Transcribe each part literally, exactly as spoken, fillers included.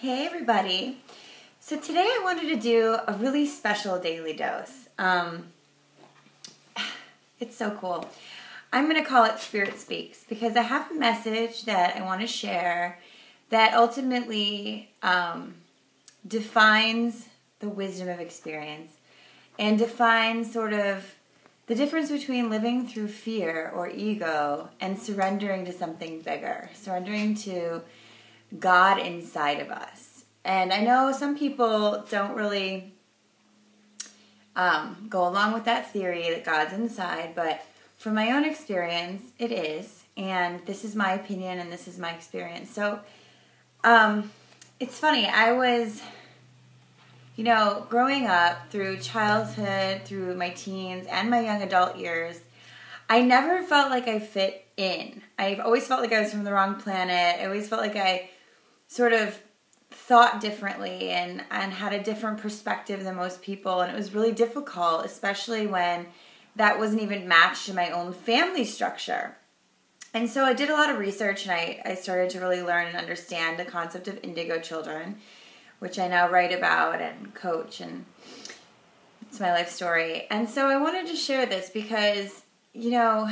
Hey everybody. So today I wanted to do a really special daily dose. Um, it's so cool. I'm going to call it Spirit Speaks because I have a message that I want to share that ultimately um, defines the wisdom of experience and defines sort of the difference between living through fear or ego and surrendering to something bigger, surrendering to God inside of us. And I know some people don't really um, go along with that theory that God's inside, but from my own experience, it is. And this is my opinion and this is my experience. So um, it's funny. I was, you know, growing up through childhood, through my teens and my young adult years, I never felt like I fit in. I've always felt like I was from the wrong planet. I always felt like I sort of thought differently and, and had a different perspective than most people. And it was really difficult, especially when that wasn't even matched to my own family structure. And so I did a lot of research and I, I started to really learn and understand the concept of indigo children, which I now write about and coach, and it's my life story. And so I wanted to share this because, you know,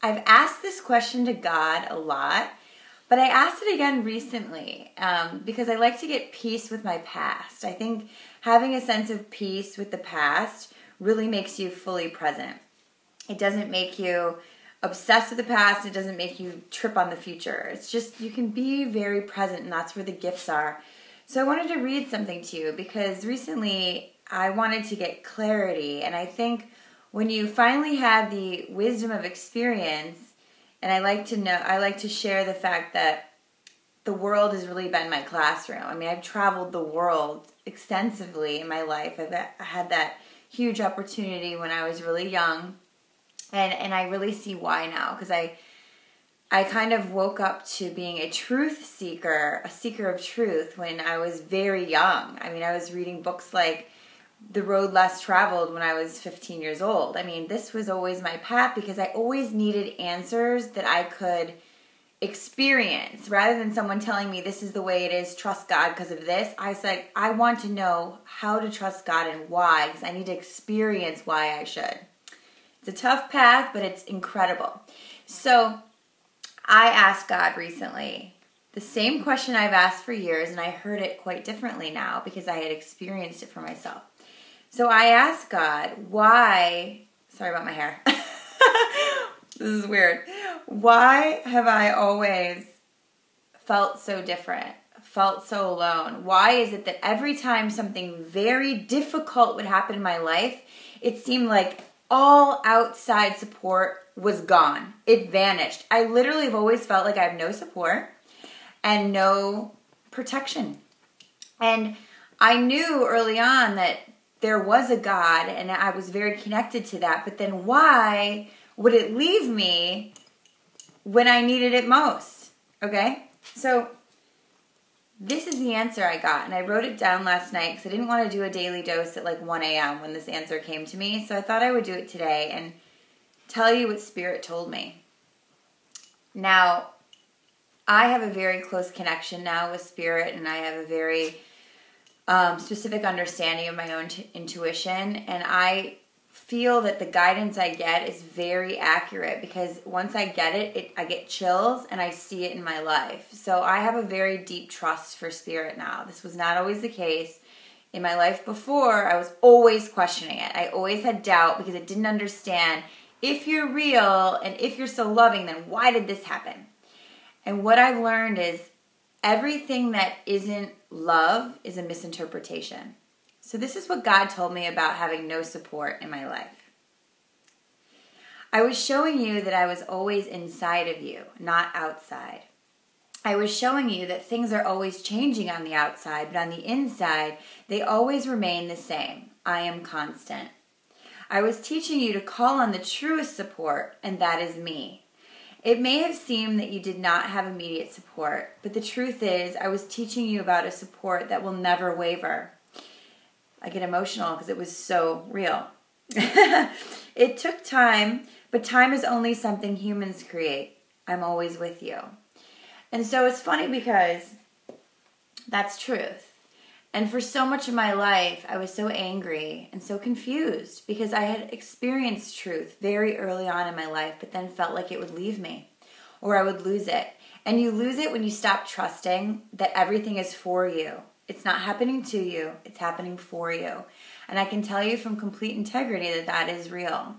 I've asked this question to God a lot, but I asked it again recently um, because I like to get peace with my past. I think having a sense of peace with the past really makes you fully present. It doesn't make you obsessed with the past. It doesn't make you trip on the future. It's just you can be very present, and that's where the gifts are. So I wanted to read something to you because recently I wanted to get clarity, and I think when you finally have the wisdom of experience, and I like to know, I like to share the fact that the world has really been my classroom. I mean, I've traveled the world extensively in my life. I've had that huge opportunity when I was really young, and and I really see why now, because I I kind of woke up to being a truth seeker, a seeker of truth when I was very young. I mean, I was reading books like The Road Less Traveled when I was fifteen years old. I mean, this was always my path because I always needed answers that I could experience rather than someone telling me this is the way it is, trust God because of this. I said, I want to know how to trust God and why, because I need to experience why I should. It's a tough path, but it's incredible. So I asked God recently the same question I've asked for years, and I heard it quite differently now because I had experienced it for myself. So I asked God, why, sorry about my hair, this is weird, why have I always felt so different, felt so alone? Why is it that every time something very difficult would happen in my life, it seemed like all outside support was gone? It vanished. I literally have always felt like I have no support and no protection. And I knew early on that there was a God, and I was very connected to that, but then why would it leave me when I needed it most? Okay? So this is the answer I got, and I wrote it down last night because I didn't want to do a daily dose at like one a m when this answer came to me, so I thought I would do it today and tell you what Spirit told me. Now, I have a very close connection now with Spirit, and I have a very Um, specific understanding of my own t- intuition, and I feel that the guidance I get is very accurate because once I get it, it I get chills and I see it in my life. So I have a very deep trust for Spirit now. This was not always the case. In my life before, I was always questioning it. I always had doubt because I didn't understand if you're real and if you're so loving, then why did this happen? And what I've learned is everything that isn't love is a misinterpretation. So this is what God told me about having no support in my life. I was showing you that I was always inside of you, not outside. I was showing you that things are always changing on the outside, but on the inside, they always remain the same. I am constant. I was teaching you to call on the truest support, and that is me. It may have seemed that you did not have immediate support, but the truth is I was teaching you about a support that will never waver. I get emotional because it was so real. It took time, but time is only something humans create. I'm always with you. And so it's funny because That's truth. And for so much of my life, I was so angry and so confused because I had experienced truth very early on in my life, but then felt like it would leave me or I would lose it. And you lose it when you stop trusting that everything is for you. It's not happening to you. It's happening for you. And I can tell you from complete integrity that that is real.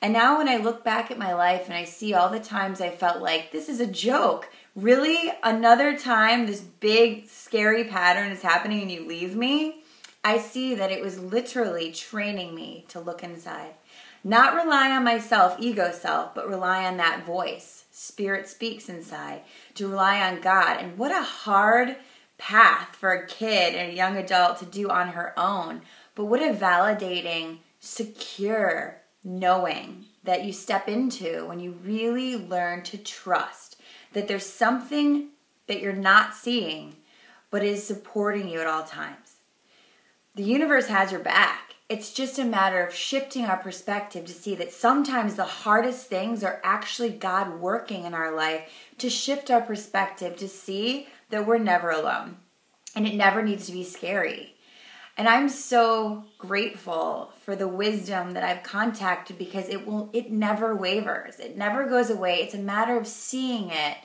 And now when I look back at my life and I see all the times I felt like, this is a joke. Really? Another time this big, scary pattern is happening and you leave me? I see that it was literally training me to look inside. Not rely on myself, ego self, but rely on that voice. Spirit speaks inside. To rely on God. And what a hard path for a kid and a young adult to do on her own. But what a validating, secure knowing that you step into when you really learn to trust that there's something that you're not seeing but is supporting you at all times. The universe has your back. It's just a matter of shifting our perspective to see that sometimes the hardest things are actually God working in our life to shift our perspective to see that we're never alone and it never needs to be scary. And I'm so grateful for the wisdom that I've contacted because it will, it never wavers. It never goes away. It's a matter of seeing it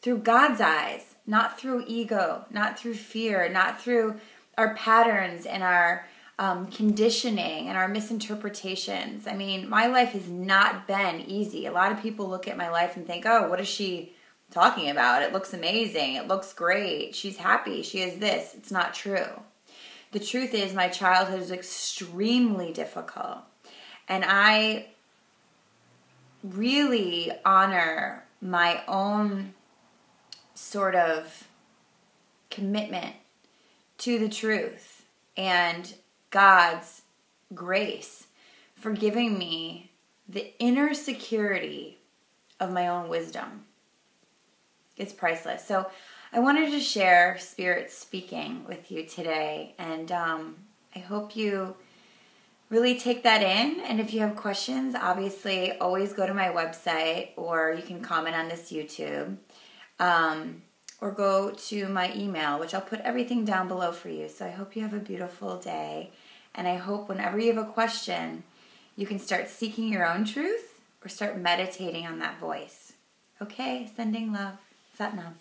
through God's eyes, not through ego, not through fear, not through our patterns and our um, conditioning and our misinterpretations. I mean, my life has not been easy. A lot of people look at my life and think, oh, what is she talking about? It looks amazing. It looks great. She's happy. She is this. It's not true. The truth is my childhood was extremely difficult, and I really honor my own sort of commitment to the truth and God's grace for giving me the inner security of my own wisdom. It's priceless. So I wanted to share Spirit Speaking with you today, and um, I hope you really take that in. And if you have questions, obviously always go to my website, or you can comment on this YouTube, um, or go to my email, which I'll put everything down below for you. So I hope you have a beautiful day, and I hope whenever you have a question, you can start seeking your own truth or start meditating on that voice. Okay, sending love. Satnam.